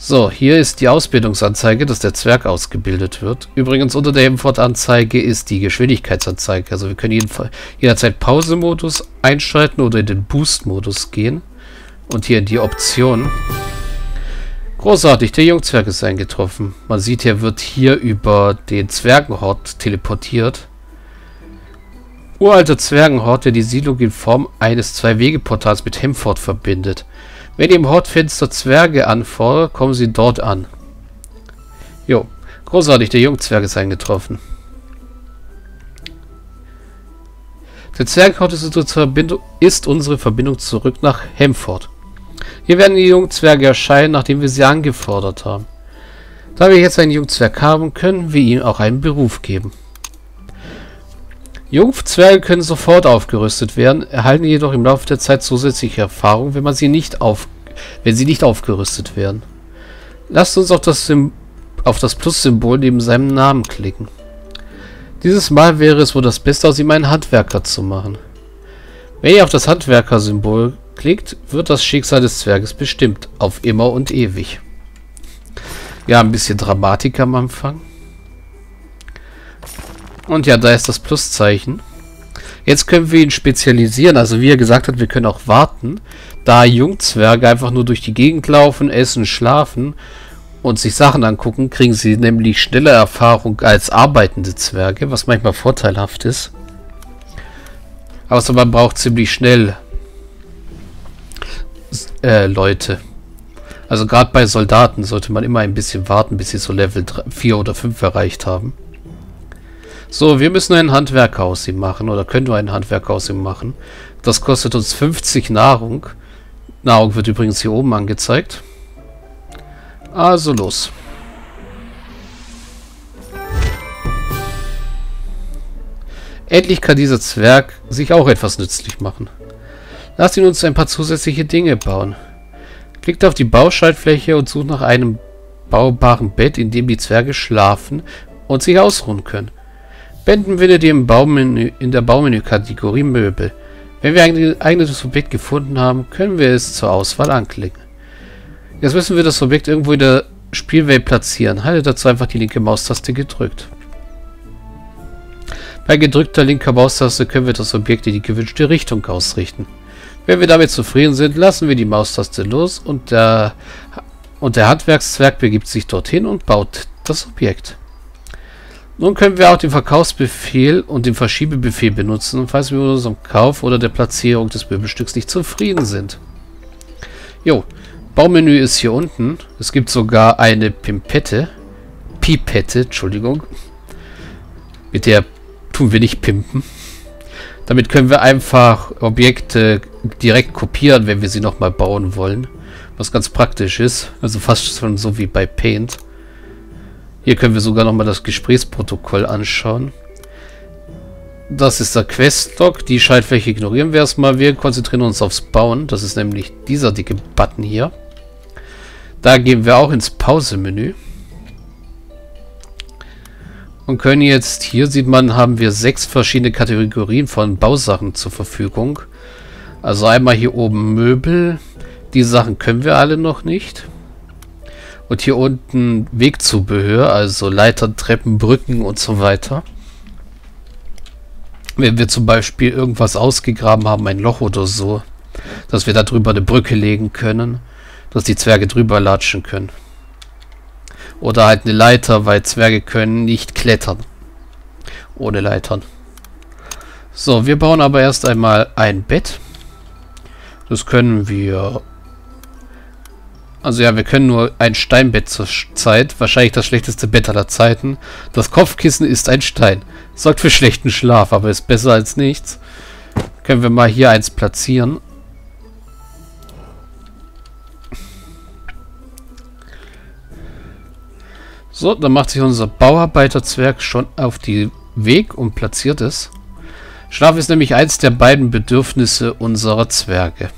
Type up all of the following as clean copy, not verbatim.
So, hier ist die Ausbildungsanzeige, dass der Zwerg ausgebildet wird. Übrigens unter der Hemford-Anzeige ist die Geschwindigkeitsanzeige. Also wir können jederzeit Pause-Modus einschalten oder in den Boost-Modus gehen. Und hier in die Option. Großartig, der Jungzwerg ist eingetroffen. Man sieht, er wird hier über den Zwergenhort teleportiert. Uralter Zwergenhort, der die Siedlung in Form eines Zwei-Wege-Portals mit Hemford verbindet. Wenn ihr im Hortfenster Zwerge anfordert, kommen sie dort an. Jo, großartig, der Jungzwerg ist eingetroffen. Der Zwergenhort ist unsere Verbindung zurück nach Hemford. Hier werden die Jungzwerge erscheinen, nachdem wir sie angefordert haben. Da wir jetzt einen Jungzwerg haben, können wir ihm auch einen Beruf geben. Jungzwerge können sofort aufgerüstet werden, erhalten jedoch im Laufe der Zeit zusätzliche Erfahrung, wenn sie nicht aufgerüstet werden. Lasst uns auf das Plus-Symbol neben seinem Namen klicken. Dieses Mal wäre es wohl das Beste, aus ihm einen Handwerker zu machen. Wenn ihr auf das Handwerker-Symbol klickt, wird das Schicksal des Zwerges bestimmt, auf immer und ewig. Ja, ein bisschen Dramatik am Anfang. Und ja, da ist das Pluszeichen. Jetzt können wir ihn spezialisieren. Also wie er gesagt hat, wir können auch warten, da Jungzwerge einfach nur durch die Gegend laufen, essen, schlafen und sich Sachen angucken, kriegen sie nämlich schneller Erfahrung als arbeitende Zwerge, was manchmal vorteilhaft ist. Außer man braucht ziemlich schnell Leute. Also gerade bei Soldaten sollte man immer ein bisschen warten, bis sie so Level 4 oder 5 erreicht haben. So, wir müssen einen Handwerker aus ihm machen, oder können wir einen Handwerker aus ihm machen. Das kostet uns 50 Nahrung. Nahrung wird übrigens hier oben angezeigt. Also los. Endlich kann dieser Zwerg sich auch etwas nützlich machen. Lasst ihn uns ein paar zusätzliche Dinge bauen. Klickt auf die Bauschaltfläche und sucht nach einem baubaren Bett, in dem die Zwerge schlafen und sich ausruhen können. Wenden wir die in der Baumenü-Kategorie Möbel. Wenn wir ein geeignetes Objekt gefunden haben, können wir es zur Auswahl anklicken. Jetzt müssen wir das Objekt irgendwo in der Spielwelt platzieren. Haltet dazu einfach die linke Maustaste gedrückt. Bei gedrückter linker Maustaste können wir das Objekt in die gewünschte Richtung ausrichten. Wenn wir damit zufrieden sind, lassen wir die Maustaste los und der Handwerkszwerg begibt sich dorthin und baut das Objekt. Nun können wir auch den Verkaufsbefehl und den Verschiebebefehl benutzen, falls wir mit unserem Kauf oder der Platzierung des Möbelstücks nicht zufrieden sind. Jo, Baumenü ist hier unten. Es gibt sogar eine Pipette, Entschuldigung. Mit der tun wir nicht pimpen. Damit können wir einfach Objekte direkt kopieren, wenn wir sie nochmal bauen wollen. Was ganz praktisch ist. Also fast schon so wie bei Paint. Hier können wir sogar nochmal das Gesprächsprotokoll anschauen. Das ist der Questlog. Die Schaltfläche ignorieren wir erstmal. Wir konzentrieren uns aufs Bauen. Das ist nämlich dieser dicke Button hier. Da gehen wir auch ins Pause-Menü. Und können jetzt, hier sieht man, haben wir 6 verschiedene Kategorien von Bausachen zur Verfügung. Also einmal hier oben Möbel. Die Sachen können wir alle noch nicht. Und hier unten Wegzubehör, also Leitern, Treppen, Brücken und so weiter. Wenn wir zum Beispiel irgendwas ausgegraben haben, ein Loch oder so, dass wir da drüber eine Brücke legen können, dass die Zwerge drüber latschen können. Oder halt eine Leiter, weil Zwerge können nicht klettern. Ohne Leitern. So, wir bauen aber erst einmal ein Bett. Das können wir... Also ja, wir können nur ein Steinbett zur Zeit. Wahrscheinlich das schlechteste Bett aller Zeiten. Das Kopfkissen ist ein Stein. Sorgt für schlechten Schlaf, aber ist besser als nichts. Können wir mal hier eins platzieren. So, dann macht sich unser Bauarbeiterzwerg schon auf den Weg und platziert es. Schlaf ist nämlich eins der beiden Bedürfnisse unserer Zwerge.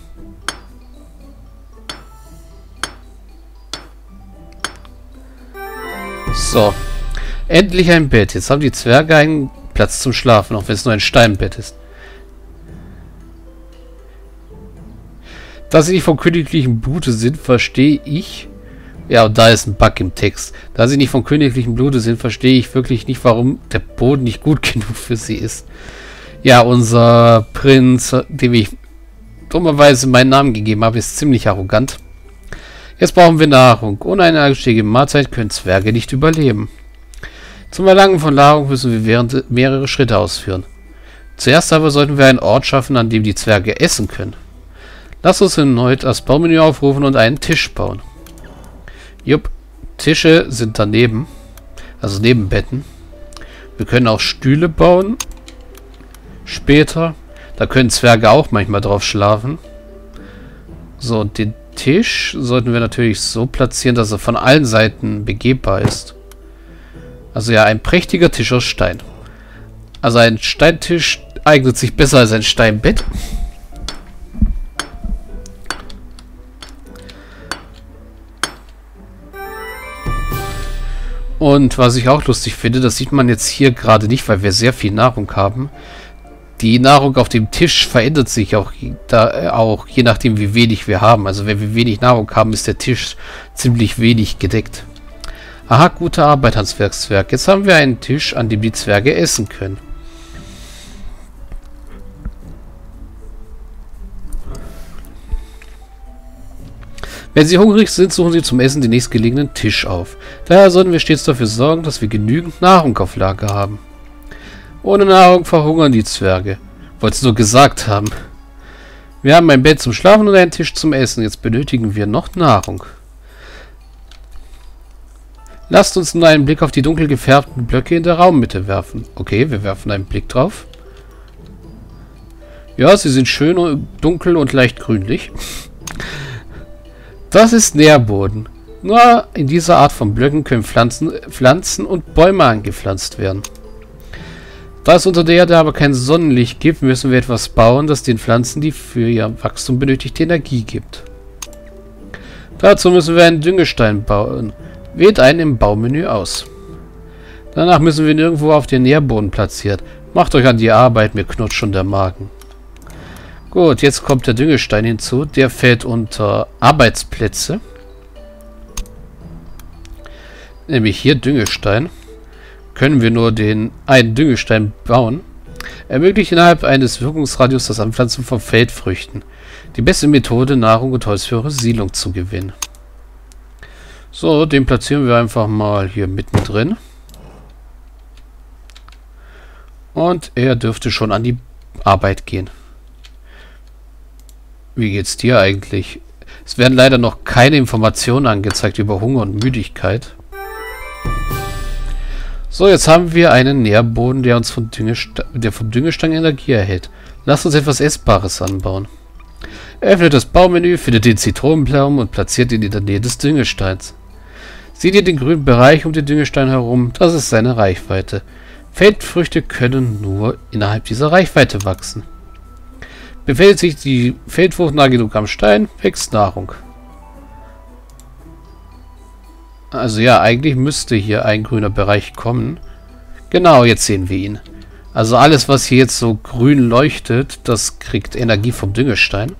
So, endlich ein Bett. Jetzt haben die Zwerge einen Platz zum Schlafen, auch wenn es nur ein Steinbett ist. Da sie nicht vom königlichen Blute sind, verstehe ich, Ja, und da ist ein Bug im Text. Da sie nicht vom königlichen Blute sind, verstehe ich wirklich nicht, warum der Boden nicht gut genug für sie ist. Ja, unser Prinz, dem ich dummerweise meinen Namen gegeben habe, ist ziemlich arrogant. Jetzt brauchen wir Nahrung. Ohne eine anständige Mahlzeit können Zwerge nicht überleben. Zum Erlangen von Nahrung müssen wir mehrere Schritte ausführen. Zuerst aber sollten wir einen Ort schaffen, an dem die Zwerge essen können. Lass uns erneut das Baumenü aufrufen und einen Tisch bauen. Jupp, Tische sind daneben, also neben Betten. Wir können auch Stühle bauen, später. Da können Zwerge auch manchmal drauf schlafen. So, und den Tisch sollten wir natürlich so platzieren, dass er von allen Seiten begehbar ist. Also ja, ein prächtiger Tisch aus Stein. Also ein Steintisch eignet sich besser als ein Steinbett. Und was ich auch lustig finde, das sieht man jetzt hier gerade nicht, weil wir sehr viel Nahrung haben. Die Nahrung auf dem Tisch verändert sich auch je nachdem, wie wenig wir haben. Also wenn wir wenig Nahrung haben, ist der Tisch ziemlich wenig gedeckt. Aha, gute Arbeit, Handwerkszwerg. Jetzt haben wir einen Tisch, an dem die Zwerge essen können. Wenn sie hungrig sind, suchen sie zum Essen den nächstgelegenen Tisch auf. Daher sollten wir stets dafür sorgen, dass wir genügend Nahrung auf Lager haben. Ohne Nahrung verhungern die Zwerge. Wollt's nur gesagt haben. Wir haben ein Bett zum Schlafen und einen Tisch zum Essen. Jetzt benötigen wir noch Nahrung. Lasst uns nun einen Blick auf die dunkel gefärbten Blöcke in der Raummitte werfen. Okay, wir werfen einen Blick drauf. Ja, sie sind schön und dunkel und leicht grünlich. Das ist Nährboden. Nur in dieser Art von Blöcken können Pflanzen und Bäume angepflanzt werden. Da es unter der Erde aber kein Sonnenlicht gibt, müssen wir etwas bauen, das den Pflanzen die für ihr Wachstum benötigte Energie gibt. Dazu müssen wir einen Düngestein bauen. Wählt einen im Baumenü aus. Danach müssen wir ihn irgendwo auf den Nährboden platziert. Macht euch an die Arbeit, mir knurrt schon der Magen. Gut, jetzt kommt der Düngestein hinzu. Der fällt unter Arbeitsplätze. Nämlich hier Düngestein. Können wir nur einen Düngestein bauen. Ermöglicht innerhalb eines Wirkungsradius das Anpflanzen von Feldfrüchten. Die beste Methode, Nahrung und Holz für eure Siedlung zu gewinnen. So, den platzieren wir einfach mal hier mittendrin. Und er dürfte schon an die Arbeit gehen. Wie geht's dir eigentlich? Es werden leider noch keine Informationen angezeigt über Hunger und Müdigkeit. So, jetzt haben wir einen Nährboden, der uns vom Düngestangen Energie erhält. Lasst uns etwas Essbares anbauen. Öffnet das Baumenü, findet den Zitronenbaum und platziert ihn in der Nähe des Düngesteins. Seht ihr den grünen Bereich um den Düngestein herum? Das ist seine Reichweite. Feldfrüchte können nur innerhalb dieser Reichweite wachsen. Befindet sich die Feldfrucht nah genug am Stein, wächst Nahrung. Also ja, eigentlich müsste hier ein grüner Bereich kommen. Genau, jetzt sehen wir ihn. Also alles, was hier jetzt so grün leuchtet, das kriegt Energie vom Düngestein.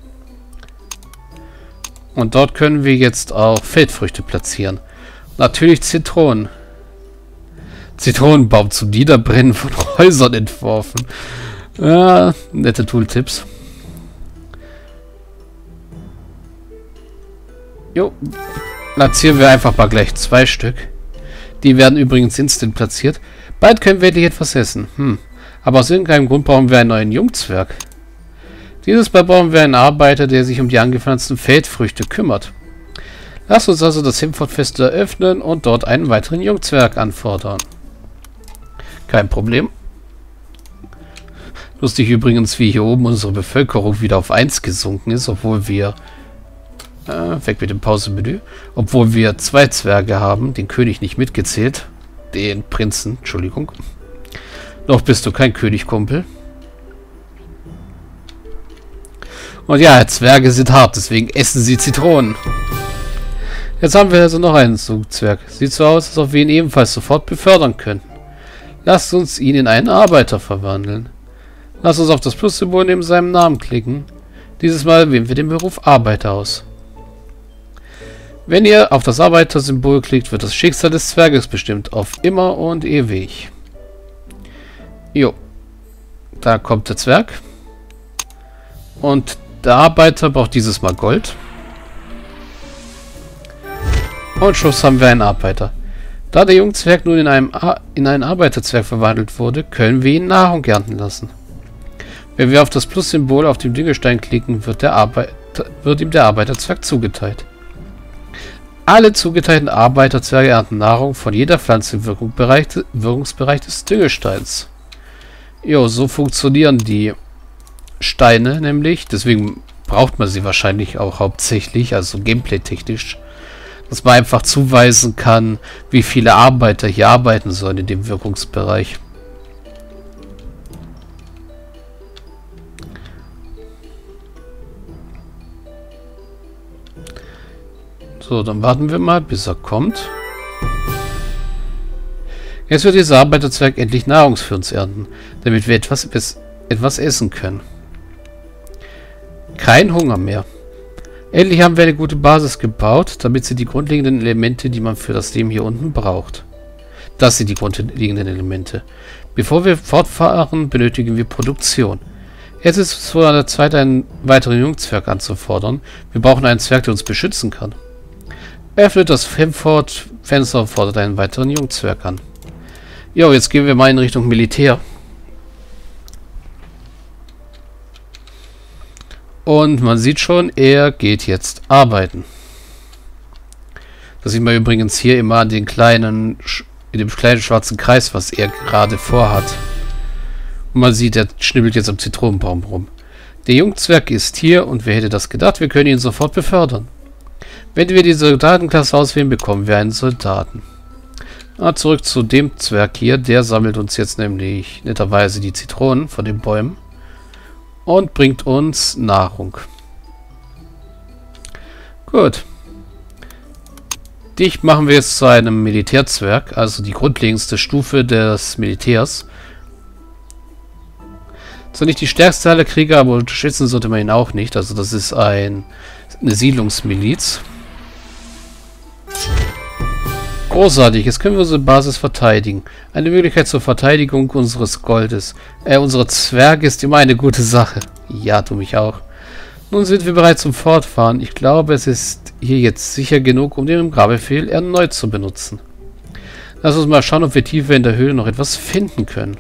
Und dort können wir jetzt auch Feldfrüchte platzieren. Natürlich Zitronen. Zitronenbaum zum Niederbrennen von Häusern entworfen. Ja, nette Tooltips. Jo, platzieren wir einfach mal gleich 2 Stück. Die werden übrigens instant platziert. Bald können wir endlich etwas essen. Aber aus irgendeinem Grund brauchen wir einen neuen Jungzwerg. Dieses Mal brauchen wir einen Arbeiter, der sich um die angepflanzten Feldfrüchte kümmert. Lasst uns also das Hemfordfest eröffnen und dort einen weiteren Jungzwerg anfordern. Kein Problem. Lustig übrigens, wie hier oben unsere Bevölkerung wieder auf 1 gesunken ist, obwohl wir... weg mit dem Pausemenü. Obwohl wir 2 Zwerge haben, den König nicht mitgezählt. Den Prinzen, Entschuldigung. Noch bist du kein König, Kumpel. Und ja, Zwerge sind hart, deswegen essen sie Zitronen. Jetzt haben wir also noch einen Zugzwerg. Sieht so aus, als ob wir ihn ebenfalls sofort befördern könnten. Lasst uns ihn in einen Arbeiter verwandeln. Lasst uns auf das Plus-Symbol neben seinem Namen klicken. Dieses Mal wählen wir den Beruf Arbeiter aus. Wenn ihr auf das Arbeitersymbol klickt, wird das Schicksal des Zwerges bestimmt, auf immer und ewig. Jo, da kommt der Zwerg. Und der Arbeiter braucht dieses Mal Gold. Und schwupps haben wir einen Arbeiter. Da der Jungzwerg nun in einen Arbeiterzwerg verwandelt wurde, können wir ihn Nahrung ernten lassen. Wenn wir auf das Plus-Symbol auf dem Dingelstein klicken, wird ihm der Arbeiterzwerg zugeteilt. Alle zugeteilten Arbeiterzwerge ernten Nahrung von jeder Pflanze im Wirkungsbereich des Dingelsteins. Jo, so funktionieren die Steine nämlich, deswegen braucht man sie wahrscheinlich auch hauptsächlich, also gameplay-technisch, dass man einfach zuweisen kann, wie viele Arbeiter hier arbeiten sollen in dem Wirkungsbereich. So, dann warten wir mal, bis er kommt. Jetzt wird dieser Arbeiterzwerg endlich Nahrung für uns ernten, damit wir etwas essen können. Kein Hunger mehr. Endlich haben wir eine gute Basis gebaut, damit sie die grundlegenden Elemente, die man für das Leben hier unten braucht. Das sind die grundlegenden Elemente. Bevor wir fortfahren, benötigen wir Produktion. Jetzt ist es wohl an der Zeit, einen weiteren Jungzwerg anzufordern. Wir brauchen einen Zwerg, der uns beschützen kann. Öffnet das Hemford-Fenster und fordert einen weiteren Jungzwerg an. Jo, jetzt gehen wir mal in Richtung Militär. Und man sieht schon, er geht jetzt arbeiten. Das sieht man übrigens hier immer an den kleinen, in dem kleinen schwarzen Kreis, was er gerade vorhat. Und man sieht, er schnibbelt jetzt am Zitronenbaum rum. Der Jungzwerg ist hier und wer hätte das gedacht, wir können ihn sofort befördern. Wenn wir die Soldatenklasse auswählen, bekommen wir einen Soldaten. Na, zurück zu dem Zwerg hier, der sammelt uns jetzt nämlich netterweise die Zitronen von den Bäumen. Und bringt uns Nahrung. Gut. Dich machen wir jetzt zu einem Militärzwerg, also die grundlegendste Stufe des Militärs. Zwar nicht die stärkste aller Krieger, aber unterstützen sollte man ihn auch nicht. Also das ist eine Siedlungsmiliz. Großartig, jetzt können wir unsere Basis verteidigen. Eine Möglichkeit zur Verteidigung unseres Goldes. Unsere Zwerge ist immer eine gute Sache. Ja, tu mich auch. Nun sind wir bereit zum Fortfahren. Ich glaube, es ist hier jetzt sicher genug, um den Grabefehl erneut zu benutzen. Lass uns mal schauen, ob wir tiefer in der Höhle noch etwas finden können.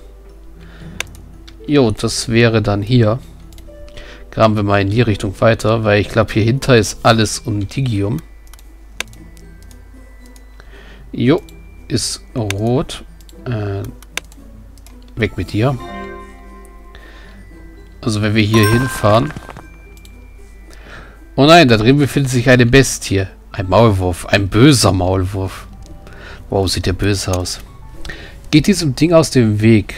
Jo, das wäre dann hier. Graben wir mal in die Richtung weiter, weil ich glaube, hier hinter ist alles Undigium. Jo, ist rot. Weg mit dir. Also wenn wir hier hinfahren. Oh nein, da drin befindet sich eine Bestie. Ein Maulwurf, ein böser Maulwurf. Wow, sieht der böse aus. Geht diesem Ding aus dem Weg.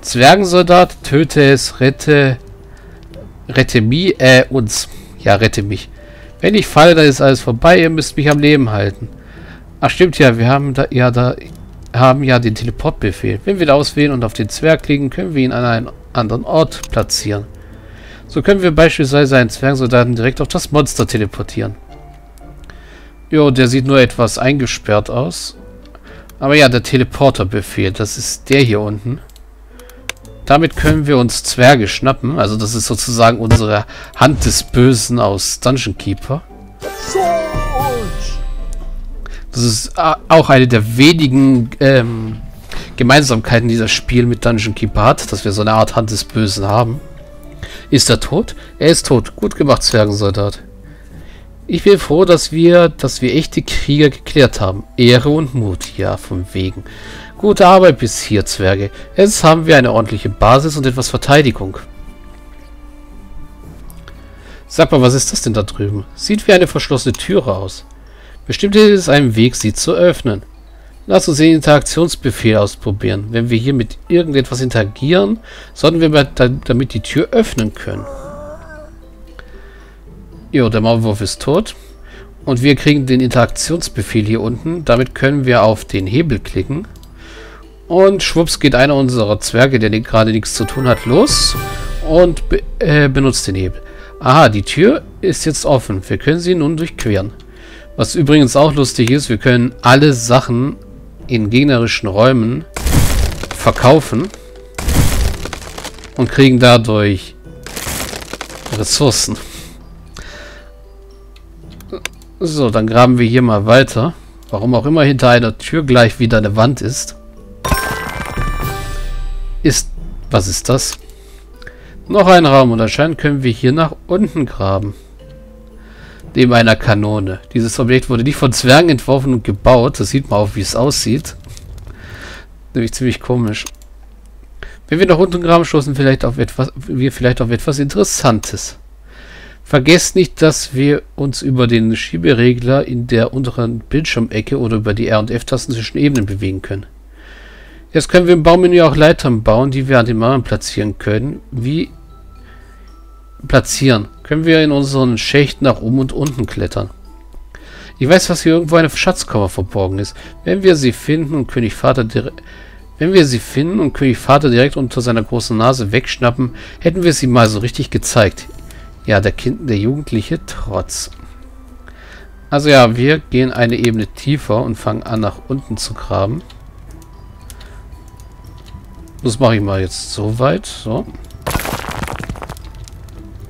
Zwergensoldat, töte es, rette mich, uns. Ja, rette mich. Wenn ich falle, dann ist alles vorbei, ihr müsst mich am Leben halten. Ach stimmt ja, wir haben ja den Teleportbefehl. Wenn wir da auswählen und auf den Zwerg klicken, können wir ihn an einen anderen Ort platzieren. So können wir beispielsweise einen Zwergensoldaten direkt auf das Monster teleportieren. Jo, der sieht nur etwas eingesperrt aus. Aber ja, der Teleporterbefehl, das ist der hier unten. Damit können wir uns Zwerge schnappen. Also das ist sozusagen unsere Hand des Bösen aus Dungeon Keeper. Das ist auch eine der wenigen Gemeinsamkeiten, die das Spiel mit Dungeon Keeper hat, dass wir so eine Art Hand des Bösen haben. Ist er tot? Er ist tot. Gut gemacht, Zwergensoldat. Ich bin froh, dass wir echte Krieger geklärt haben. Ehre und Mut. Ja, von wegen. Gute Arbeit bis hier, Zwerge. Jetzt haben wir eine ordentliche Basis und etwas Verteidigung. Sag mal, was ist das denn da drüben? Sieht wie eine verschlossene Türe aus. Bestimmt ist es ein Weg, sie zu öffnen. Lass uns den Interaktionsbefehl ausprobieren. Wenn wir hier mit irgendetwas interagieren, sollten wir damit die Tür öffnen können. Jo, der Maulwurf ist tot. Und wir kriegen den Interaktionsbefehl hier unten. Damit können wir auf den Hebel klicken. Und schwupps geht einer unserer Zwerge, der gerade nichts zu tun hat, los und benutzt den Hebel. Aha, die Tür ist jetzt offen. Wir können sie nun durchqueren. Was übrigens auch lustig ist, wir können alle Sachen in gegnerischen Räumen verkaufen und kriegen dadurch Ressourcen. So, dann graben wir hier mal weiter. Warum auch immer hinter einer Tür gleich wieder eine Wand ist. Was ist das? Noch ein Raum und anscheinend können wir hier nach unten graben. Neben einer Kanone. Dieses Objekt wurde nicht von Zwergen entworfen und gebaut. Das sieht man auch, wie es aussieht. Nämlich ziemlich komisch. Wenn wir nach unten graben, stoßen wir vielleicht auf etwas Interessantes. Vergesst nicht, dass wir uns über den Schieberegler in der unteren Bildschirmecke oder über die R- und F-Tasten zwischen Ebenen bewegen können. Jetzt können wir im Baumenü auch Leitern bauen, die wir an den Mauern platzieren können. Wie platzieren? Können wir in unseren Schächten nach oben und unten klettern. Ich weiß, dass hier irgendwo eine Schatzkammer verborgen ist. Wenn wir sie finden und König Vater direkt unter seiner großen Nase wegschnappen, hätten wir sie mal so richtig gezeigt. Ja, der jugendliche Trotz. Also ja, wir gehen eine Ebene tiefer und fangen an, nach unten zu graben. Das mache ich mal jetzt so weit. So.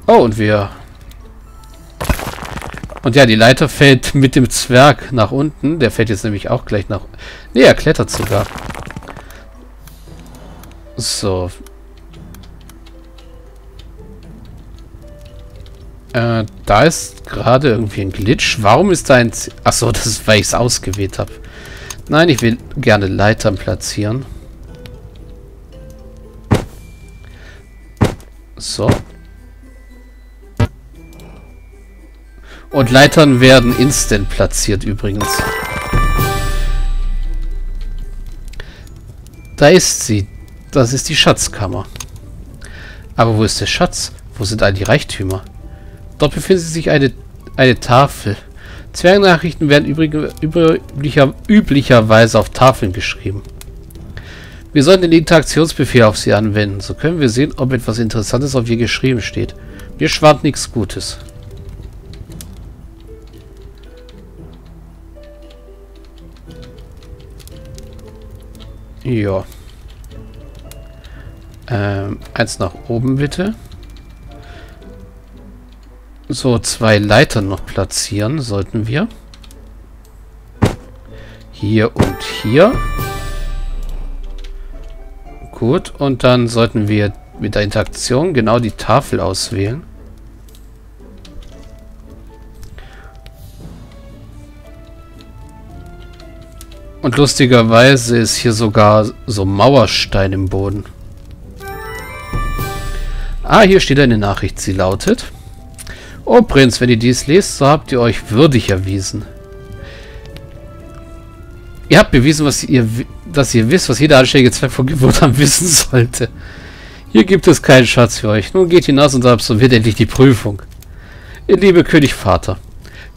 Oh, und wir... Und ja, die Leiter fällt mit dem Zwerg nach unten. Der fällt jetzt nämlich auch gleich nach... Ne, er klettert sogar. So. Da ist gerade irgendwie ein Glitch. Warum ist da ein... Achso, das ist, weil ich es ausgewählt habe. Nein, ich will gerne Leitern platzieren. So. Und Leitern werden instant platziert übrigens. Da ist sie. Das ist die Schatzkammer. Aber wo ist der Schatz? Wo sind all die Reichtümer? Dort befindet sich eine Tafel. Zwergnachrichten werden üblicherweise auf Tafeln geschrieben. Wir sollten den Interaktionsbefehl auf sie anwenden. So können wir sehen, ob etwas Interessantes auf ihr geschrieben steht. Mir schwant nichts Gutes. Ja. Eins nach oben bitte. So, zwei Leitern noch platzieren sollten wir. Hier und hier. Gut, und dann sollten wir mit der Interaktion genau die Tafel auswählen. Und lustigerweise ist hier sogar so Mauerstein im Boden. Ah, hier steht eine Nachricht. Sie lautet: Oh Prinz, wenn ihr dies lest, so habt ihr euch würdig erwiesen. Ihr habt bewiesen, dass ihr wisst, was jeder anständige Zwerg von Geburt an wissen sollte. Hier gibt es keinen Schatz für euch. Nun geht hinaus und absolviert endlich die Prüfung. Ihr liebe König Vater.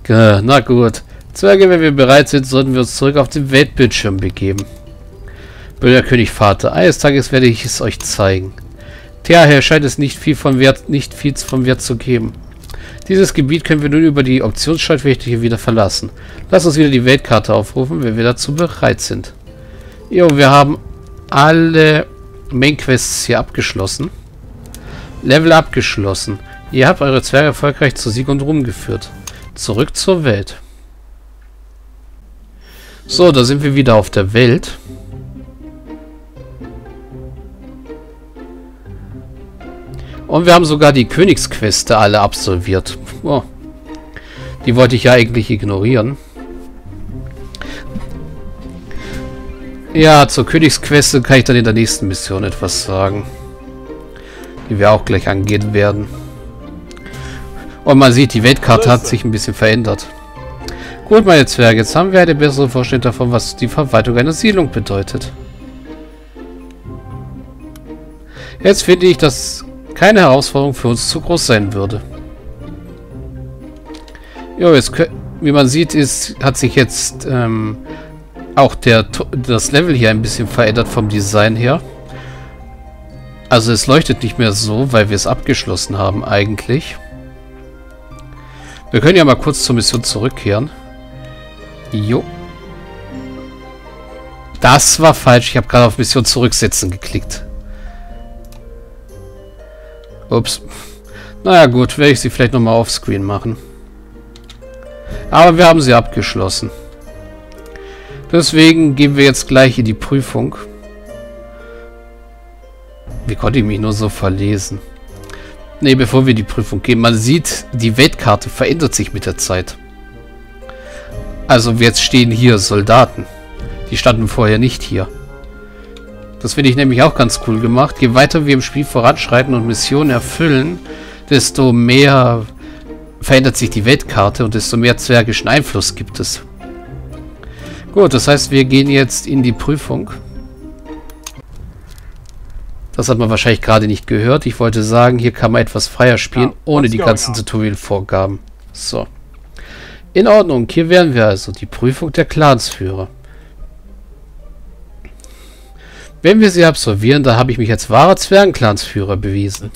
Na gut. Zwerge, wenn wir bereit sind, sollten wir uns zurück auf den Weltbildschirm begeben. Böser König Vater, eines Tages werde ich es euch zeigen. Tja, Herr, scheint es nicht viel vom Wert zu geben. Dieses Gebiet können wir nun über die Optionsschaltfläche wieder verlassen. Lass uns wieder die Weltkarte aufrufen, wenn wir dazu bereit sind. Jo, wir haben alle Mainquests hier abgeschlossen. Level abgeschlossen. Ihr habt eure Zwerge erfolgreich zu Sieg und Ruhm geführt. Zurück zur Welt. So, da sind wir wieder auf der Welt. Und wir haben sogar die Königsqueste alle absolviert. Oh. Die wollte ich ja eigentlich ignorieren. Ja, zur Königsqueste kann ich dann in der nächsten Mission etwas sagen. Die wir auch gleich angehen werden. Und man sieht, die Weltkarte hat sich ein bisschen verändert. Gut, meine Zwerge, jetzt haben wir eine bessere Vorstellung davon, was die Verwaltung einer Siedlung bedeutet. Jetzt finde ich, dass keine Herausforderung für uns zu groß sein würde. Jo, jetzt, wie man sieht, hat sich jetzt auch das Level hier ein bisschen verändert vom Design her. Also es leuchtet nicht mehr so, weil wir es abgeschlossen haben eigentlich. Wir können ja mal kurz zur Mission zurückkehren. Jo. Das war falsch. Ich habe gerade auf Mission zurücksetzen geklickt. Ups. Naja gut, werde ich sie vielleicht nochmal offscreen machen. Aber wir haben sie abgeschlossen. Deswegen gehen wir jetzt gleich in die Prüfung. Wie konnte ich mich nur so verlesen? Ne, bevor wir die Prüfung gehen. Man sieht, die Weltkarte verändert sich mit der Zeit. Also jetzt stehen hier Soldaten. Die standen vorher nicht hier. Das finde ich nämlich auch ganz cool gemacht. Je weiter wir im Spiel voranschreiten und Missionen erfüllen, desto mehr verändert sich die Weltkarte und desto mehr zwergischen Einfluss gibt es. Gut, das heißt, wir gehen jetzt in die Prüfung. Das hat man wahrscheinlich gerade nicht gehört. Ich wollte sagen, hier kann man etwas freier spielen, ohne die ganzen Tutorial-Vorgaben. So. In Ordnung, hier wären wir also. Die Prüfung der Clansführer. Wenn wir sie absolvieren, da habe ich mich als wahrer Zwergen-Clansführer bewiesen.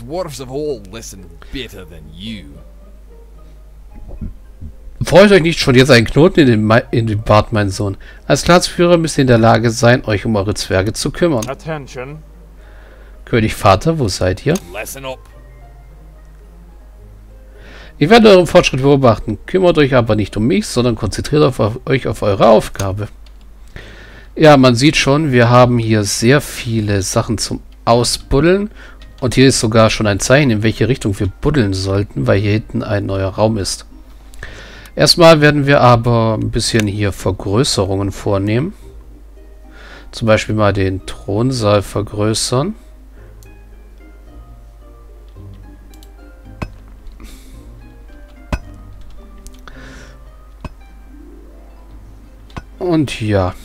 Freut euch nicht schon jetzt einen Knoten in den Bart, mein Sohn. Als Clansführer müsst ihr in der Lage sein, euch um eure Zwerge zu kümmern. Attention. König Vater, wo seid ihr? Ich werde euren Fortschritt beobachten. Kümmert euch aber nicht um mich, sondern konzentriert euch auf eure Aufgabe. Ja, man sieht schon, wir haben hier sehr viele Sachen zum Ausbuddeln. Und hier ist sogar schon ein Zeichen, in welche Richtung wir buddeln sollten, weil hier hinten ein neuer Raum ist. Erstmal werden wir aber ein bisschen hier Vergrößerungen vornehmen. Zum Beispiel mal den Thronsaal vergrößern. Und ja...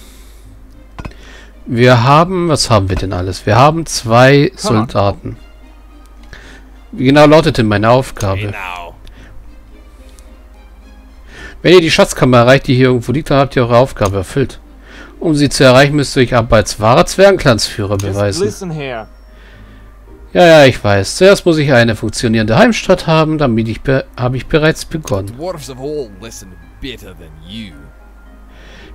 Wir haben, was haben wir denn alles? Wir haben 2 Soldaten. Wie genau lautete meine Aufgabe? Genau. Wenn ihr die Schatzkammer erreicht, die hier irgendwo liegt, dann habt ihr eure Aufgabe erfüllt. Um sie zu erreichen, müsst ihr euch aber als wahrer Zwergenklansführer beweisen. Ja, ja, ich weiß. Zuerst muss ich eine funktionierende Heimstatt haben, damit habe ich bereits begonnen.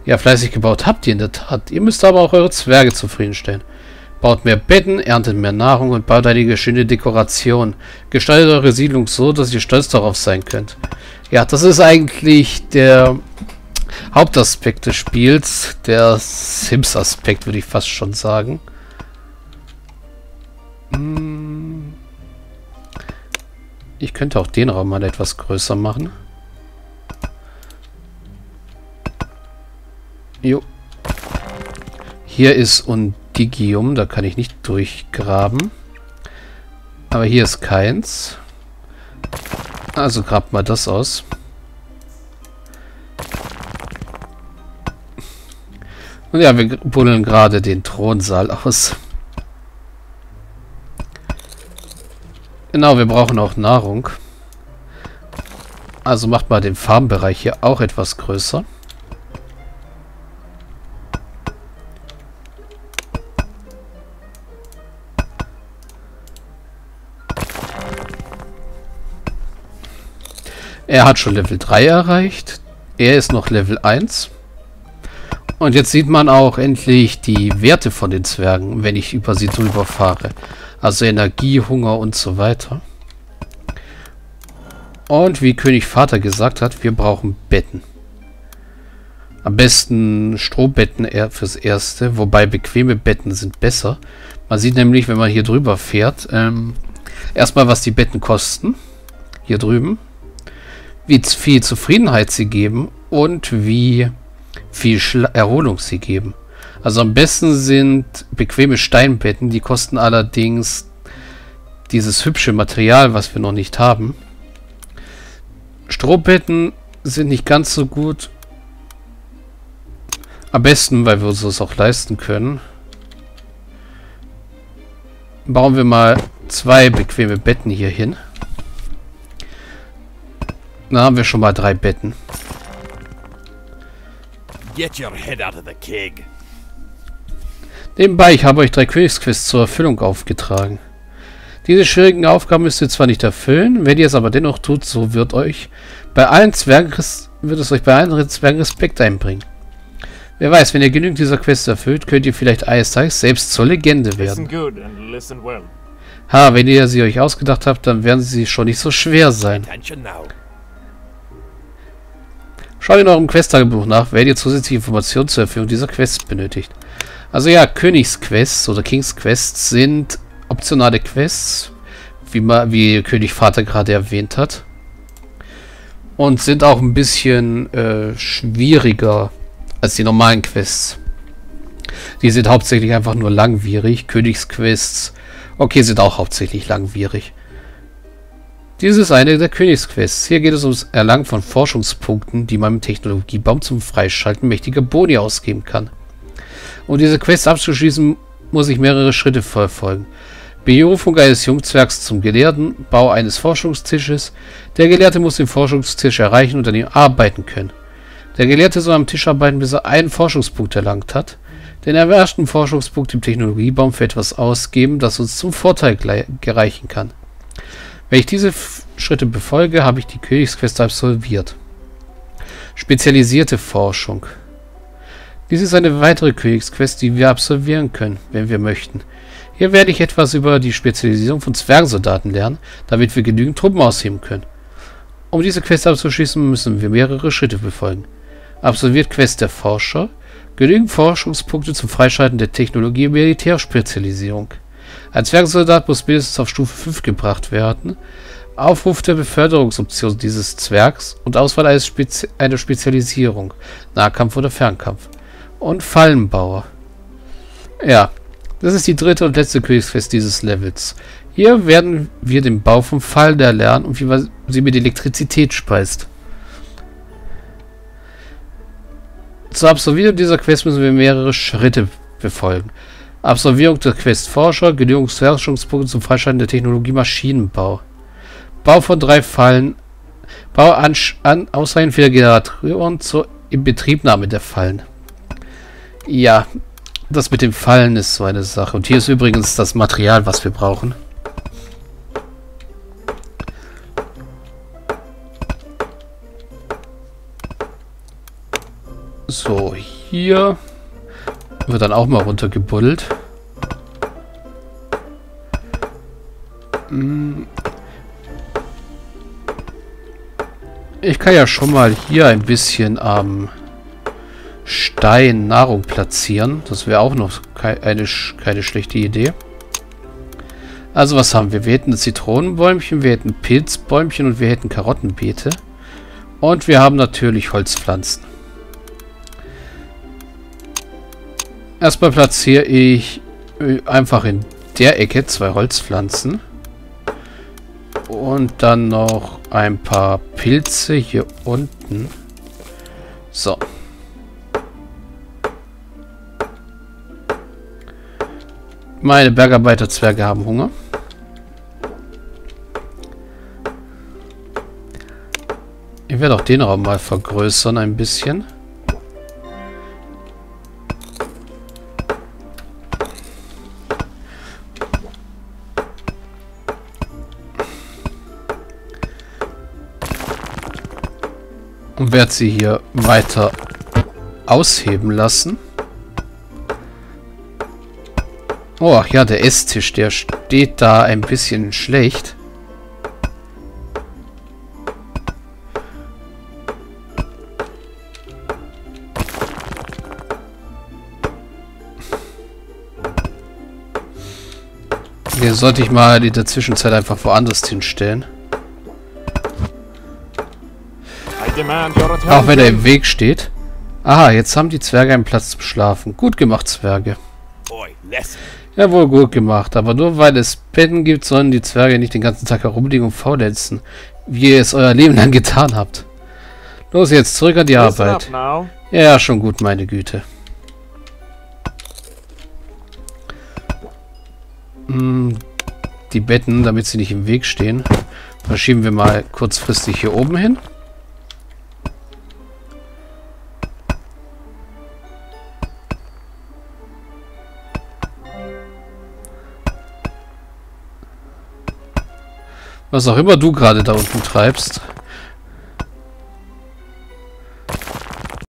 Ja, fleißig gebaut habt ihr in der Tat. Ihr müsst aber auch eure Zwerge zufriedenstellen. Baut mehr Betten, erntet mehr Nahrung und baut einige schöne Dekorationen. Gestaltet eure Siedlung so, dass ihr stolz darauf sein könnt. Ja, das ist eigentlich der Hauptaspekt des Spiels. Der Sims-Aspekt, würde ich fast schon sagen. Ich könnte auch den Raum mal etwas größer machen. Jo. Hier ist Undigium, da kann ich nicht durchgraben. Aber hier ist keins. Also grabt mal das aus. Und ja, wir buddeln gerade den Thronsaal aus. Genau, wir brauchen auch Nahrung. Also macht mal den Farmbereich hier auch etwas größer. Er hat schon Level 3 erreicht. Er ist noch Level 1. Und jetzt sieht man auch endlich die Werte von den Zwergen, wenn ich über sie drüber fahre. Also Energie, Hunger und so weiter. Und wie König Vater gesagt hat, wir brauchen Betten. Am besten Strohbetten fürs Erste, wobei bequeme Betten sind besser. Man sieht nämlich, wenn man hier drüber fährt, erstmal was die Betten kosten. Hier drüben. Wie viel Zufriedenheit sie geben und wie viel Erholung sie geben. Also am besten sind bequeme Steinbetten, die kosten allerdings dieses hübsche Material, was wir noch nicht haben. Strohbetten sind nicht ganz so gut. Am besten, weil wir uns das auch leisten können. Bauen wir mal 2 bequeme Betten hier hin. Da haben wir schon mal 3 Betten. Get your head out of the keg. Nebenbei, ich habe euch 3 Königsquests zur Erfüllung aufgetragen. Diese schwierigen Aufgaben müsst ihr zwar nicht erfüllen, wenn ihr es aber dennoch tut, so wird euch bei allen Zwergenquests wird es euch bei anderen Zwergen Respekt einbringen. Wer weiß, wenn ihr genügend dieser Quest erfüllt, könnt ihr vielleicht eines Tages selbst zur Legende werden. Ha, wenn ihr sie euch ausgedacht habt, dann werden sie schon nicht so schwer sein. Schaut in eurem Quest-Tagebuch nach, wenn ihr zusätzliche Informationen zur Erfüllung dieser Quests benötigt. Also ja, Königsquests oder Kingsquests sind optionale Quests, wie König Vater gerade erwähnt hat. Und sind auch ein bisschen schwieriger als die normalen Quests. Die sind hauptsächlich einfach nur langwierig. Königsquests, okay, sind auch hauptsächlich langwierig. Dies ist eine der Königsquests. Hier geht es ums Erlangen von Forschungspunkten, die man im Technologiebaum zum Freischalten mächtiger Boni ausgeben kann. Um diese Quest abzuschließen, muss ich mehrere Schritte verfolgen. Berufung eines Jungzwergs zum Gelehrten, Bau eines Forschungstisches. Der Gelehrte muss den Forschungstisch erreichen und an ihm arbeiten können. Der Gelehrte soll am Tisch arbeiten, bis er einen Forschungspunkt erlangt hat. Den erreichten Forschungspunkt im Technologiebaum für etwas ausgeben, das uns zum Vorteil gereichen kann. Wenn ich diese Schritte befolge, habe ich die Königsquest absolviert. Spezialisierte Forschung. Dies ist eine weitere Königsquest, die wir absolvieren können, wenn wir möchten. Hier werde ich etwas über die Spezialisierung von Zwergensoldaten lernen, damit wir genügend Truppen ausheben können. Um diese Quest abzuschließen, müssen wir mehrere Schritte befolgen. Absolviert Quest der Forscher. Genügend Forschungspunkte zum Freischalten der Technologie- und Militärspezialisierung. Ein Zwergsoldat muss mindestens auf Stufe 5 gebracht werden. Aufruf der Beförderungsoption dieses Zwergs und Auswahl einer Spezialisierung, Nahkampf oder Fernkampf. Und Fallenbauer. Ja, das ist die dritte und letzte Königsquest dieses Levels. Hier werden wir den Bau von Fallen erlernen und wie man sie mit Elektrizität speist. Zur Absolvierung dieser Quest müssen wir mehrere Schritte befolgen. Absolvierung der Quest Forscher, genügend Forschungspunkte zum Freischalten der Technologie Maschinenbau. Bau von 3 Fallen, Bau an ausreichend vieler Generatoren zur Inbetriebnahme der Fallen. Ja, das mit den Fallen ist so eine Sache. Und hier ist übrigens das Material, was wir brauchen. So, hier wird dann auch mal runtergebuddelt. Ich kann ja schon mal hier ein bisschen am Stein Nahrung platzieren. Das wäre auch noch keine schlechte Idee. Also was haben wir? Wir hätten Zitronenbäumchen, wir hätten Pilzbäumchen und wir hätten Karottenbeete. Und wir haben natürlich Holzpflanzen. Erstmal platziere ich einfach in der Ecke 2 Holzpflanzen. Und dann noch ein paar Pilze hier unten. So. Meine Bergarbeiterzwerge haben Hunger. Ich werde auch den Raum mal vergrößern ein bisschen. Und werde sie hier weiter ausheben lassen. Oh, ach ja, der Esstisch, der steht da ein bisschen schlecht. Den sollte ich mal in der Zwischenzeit einfach woanders hinstellen. Auch wenn er im Weg steht. Aha, jetzt haben die Zwerge einen Platz zum Schlafen. Gut gemacht, Zwerge. Jawohl, gut gemacht. Aber nur weil es Betten gibt, sollen die Zwerge nicht den ganzen Tag herumliegen und faulenzen, wie ihr es euer Leben lang getan habt. Los, jetzt zurück an die Arbeit. Ja, schon gut, meine Güte. Die Betten, damit sie nicht im Weg stehen, verschieben wir mal kurzfristig hier oben hin. Was auch immer du gerade da unten treibst.